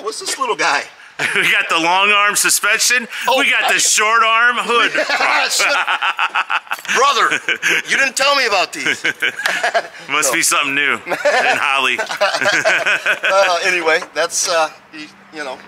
Oh, what's this little guy? We got the long arm suspension. Oh, we got the short arm hood. Brother, you didn't tell me about these. Must be something new in Holly. Anyway, that's, you know.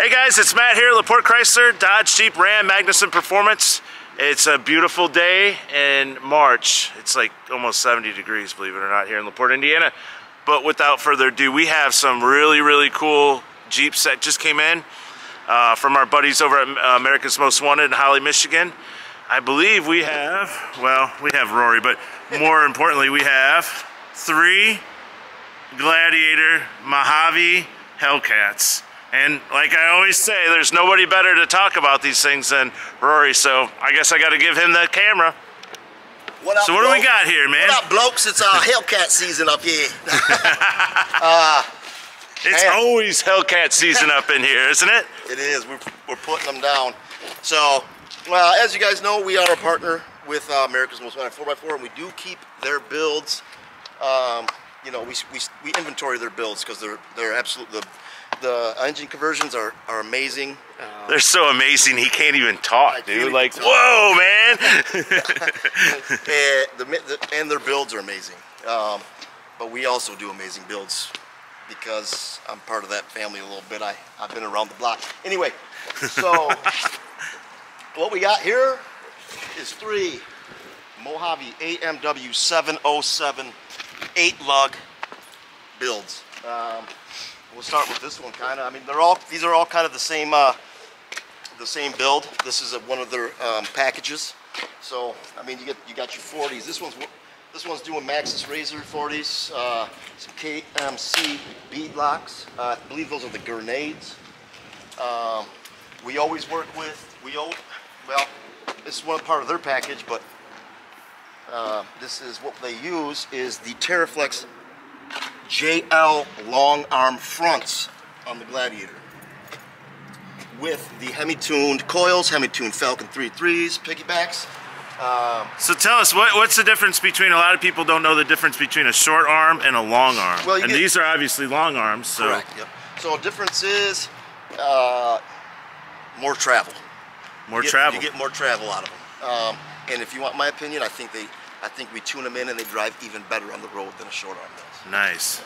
Hey guys, it's Matt here, LaPorte Chrysler, Dodge Jeep Ram, Magnuson Performance. It's a beautiful day in March. It's like almost 70 degrees, believe it or not, here in LaPorte, Indiana. But without further ado, we have some really, really cool Jeeps that just came in from our buddies over at America's Most Wanted in Holly, Michigan. I believe we have, well, we have Rory, but more importantly, we have three Gladiator Mojave Hellcats. And like I always say, there's nobody better to talk about these things than Rory, so I guess I got to give him the camera. What up, so what do we got here, man? What up, blokes? It's Hellcat season up here. It's always Hellcat season up in here, isn't it? It is. We're putting them down. So, as you guys know, we are a partner with America's Most Wanted 4x4, and we do keep their builds. You know, we inventory their builds because they're absolutely... The engine conversions are amazing. They're so amazing he can't even talk, dude. Like, whoa, man! And their builds are amazing. But we also do amazing builds because I'm part of that family a little bit. I've been around the block. Anyway, so what we got here is three Mojave AMW 707 8-lug builds. We'll start with this one, kind of. I mean, these are all kind of the same build. This is one of their packages. So, I mean, you got your 40s. This one's doing Maxxis Razor 40s, some KMC beadlocks. I believe those are the grenades. We always work with well, this is one part of their package, but this is what they use is the Terraflex JL long arm fronts on the Gladiator with the hemi-tuned coils, hemi-tuned Falcon 3.3s, piggybacks. So tell us, what's the difference between, a lot of people don't know the difference between a short arm and a long arm. Well, and these are obviously long arms. So. Correct, yep. So the difference is more travel. You get more travel out of them. And if you want my opinion, I think we tune them in and they drive even better on the road than a short arm does. Nice.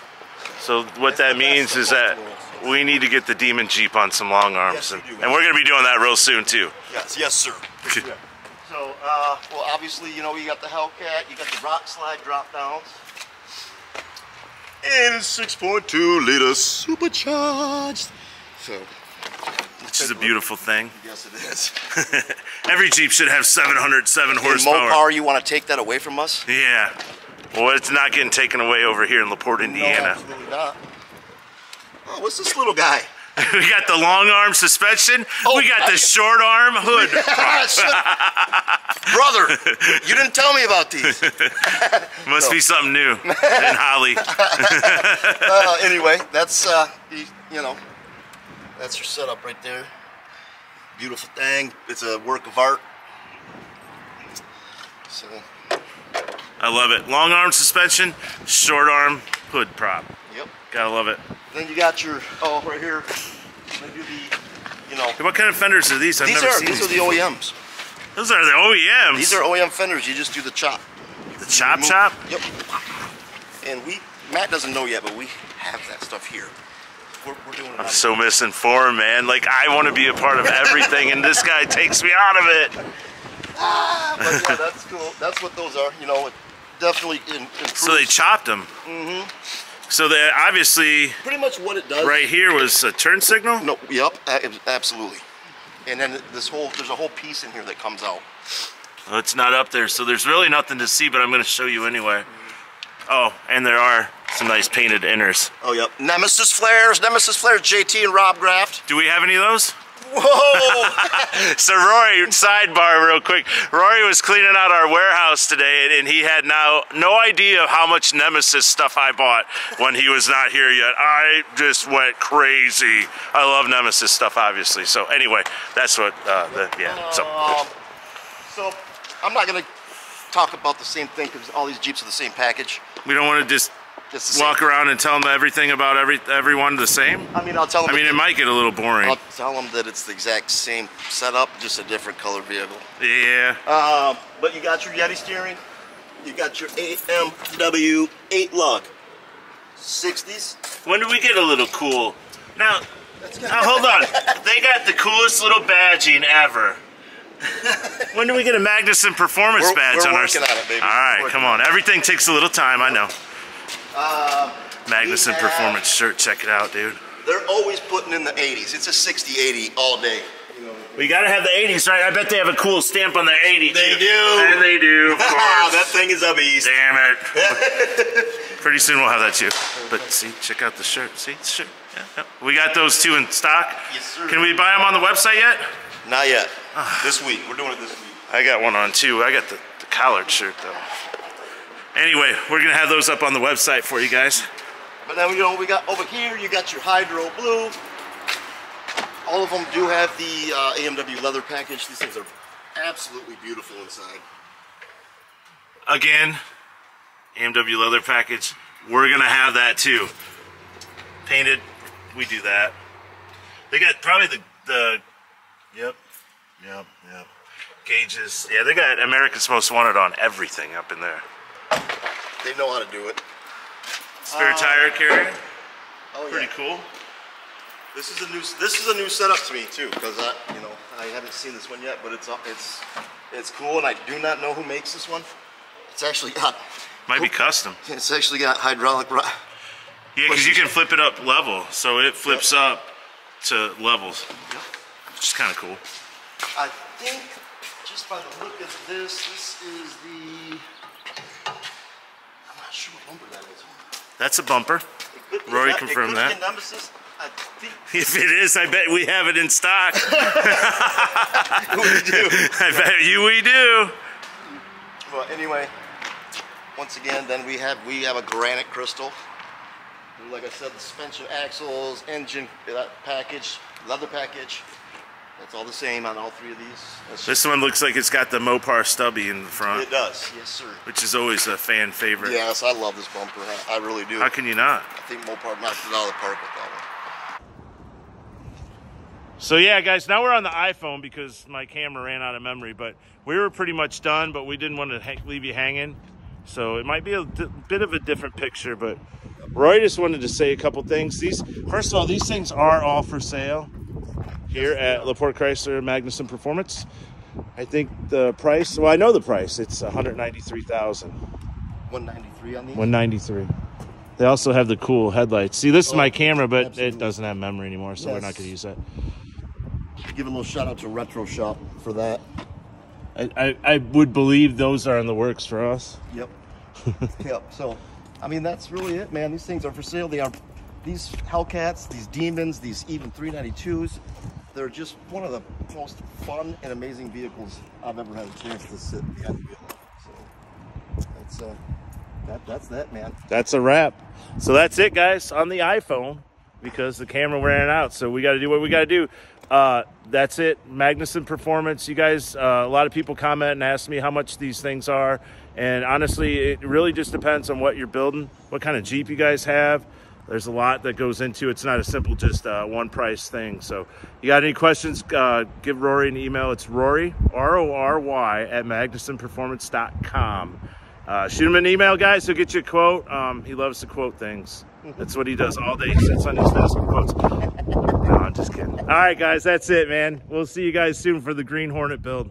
So what that means is that we need to get the Demon Jeep on some long arms. And we're going to be doing that real soon too. Yes, yes sir. So, well obviously, you know, you got the Hellcat, you got the Rock Slide drop downs. And it's 6.2 liter supercharged. So. Which is a beautiful thing. Yes, it is. Every Jeep should have 707 horsepower. In Mopar, you want to take that away from us? Yeah. Well, it's not getting taken away over here in LaPorte, Indiana. No, absolutely not. Oh, what's this little guy? We got the long arm suspension. Oh, we got the short arm hood. Brother, you didn't tell me about these. Must be something new in Holly. Anyway, that's, you know. That's your setup right there. Beautiful thing. It's a work of art. So. I love it. Long arm suspension, short arm hood prop. Yep. Gotta love it. Then you got your, oh, right here. Maybe the, you know. What kind of fenders are these? I've never seen these. These are the OEMs. Those are the OEMs? These are OEM fenders. You just do the chop. The chop chop? Yep. And we, Matt doesn't know yet, but we have that stuff here. We're doing I'm so misinformed, man. Like, I want to be a part of everything, and this guy takes me out of it. But yeah, that's cool. That's what those are. You know, it definitely improves. So they chopped them. Mm-hmm. So they obviously... Pretty much what it does... Right here was a turn signal? No, yep, absolutely. And then this whole... There's a whole piece in here that comes out. Well, it's not up there, so there's really nothing to see, but I'm going to show you anyway. Oh, and there are some nice painted inners. Oh, yep. Nemesis Flares, JT and Rob Graft. Do we have any of those? Whoa! So Rory, sidebar real quick. Rory was cleaning out our warehouse today, and he had no idea how much Nemesis stuff I bought when he was not here yet. I just went crazy. I love Nemesis stuff, obviously. So anyway, that's what. So I'm not gonna talk about the same thing because all these Jeeps are the same package. We don't want to just. Walk around and tell them everything about everyone the same? I mean, I'll tell them. I mean, it might get a little boring. I'll tell them that it's the exact same setup, just a different color vehicle. Yeah. But you got your Yeti steering. You got your AMW 8 lug. 60s. When do we get a little cool? Now hold on. They got the coolest little badging ever. When do we get a Magnuson Performance badge on our... We're working on it, baby. All right, come on. Everything takes a little time, I know. Magnuson Performance shirt, check it out, dude. They're always putting in the 80s. It's a 60-80 all day. We gotta have the 80s, right? I bet they have a cool stamp on the 80s. They do. And they do, of course. That thing is up east. Damn it. Pretty soon we'll have that too. But see, check out the shirt. See, it's shirt. Yeah. We got those two in stock. Yes, sir. Can we buy them on the website yet? Not yet. This week. We're doing it this week. I got one on too. I got the collared shirt though. Anyway, we're going to have those up on the website for you guys. But then, you know, we got over here, you got your Hydro Blue. All of them do have the AMW leather package. These things are absolutely beautiful inside. Again, AMW leather package. We're going to have that too. Painted, we do that. They got probably the gauges. Yeah, they got America's Most Wanted on everything up in there. They know how to do it. Spare tire carrier. Oh, pretty cool. This is a new setup to me too, because I haven't seen this one yet, but it's cool, and I do not know who makes this one. It's actually got might be custom. It's actually got hydraulic. Yeah, because you can flip it up level, so it flips up to levels, which is kind of cool. I think just by the look of this is the. That's a bumper. Rory confirmed that. If it is, I bet we have it in stock. We do. I bet you we do. Well, anyway, once again, then we have a granite crystal. Like I said, the suspension, axles, engine package, leather package. It's all the same on all three of these. This one looks like it's got the Mopar stubby in the front. It does, yes sir. Which is always a fan favorite. Yes, I love this bumper. I really do. How can you not? I think Mopar knocked it out of the park with that one. So yeah, guys, now we're on the iPhone because my camera ran out of memory, but we were pretty much done, but we didn't want to leave you hanging. So it might be a bit of a different picture, but Roy just wanted to say a couple things. First of all, these things are all for sale. Here at LaPorte Chrysler Magnuson Performance. I think the price, well, I know the price. It's $193,000. $193,000 on these? $193,000. They also have the cool headlights. See, this is my camera, but absolutely. It doesn't have memory anymore, so we're not going to use that. Give a little shout out to Retro Shop for that. I would believe those are in the works for us. Yep. Yep. So, I mean, that's really it, man. These things are for sale. They are. These Hellcats, these Demons, these even 392s, they're just one of the most fun and amazing vehicles I've ever had a chance to sit behind the wheel. So that's that, man. That's a wrap. So that's it, guys, on the iPhone, because the camera ran out, so we got to do what we got to do. That's it, Magnuson Performance. You guys, a lot of people comment and ask me how much these things are, and honestly, it really just depends on what you're building, what kind of Jeep you guys have. There's a lot that goes into it. It's not a simple just one price thing. So you got any questions, give Rory an email. It's Rory, R-O-R-Y, at MagnusonPerformance.com. Shoot him an email, guys. He'll get you a quote. He loves to quote things. That's what he does all day. He sits on his desk and quotes. No, I'm just kidding. All right, guys, that's it, man. We'll see you guys soon for the Green Hornet build.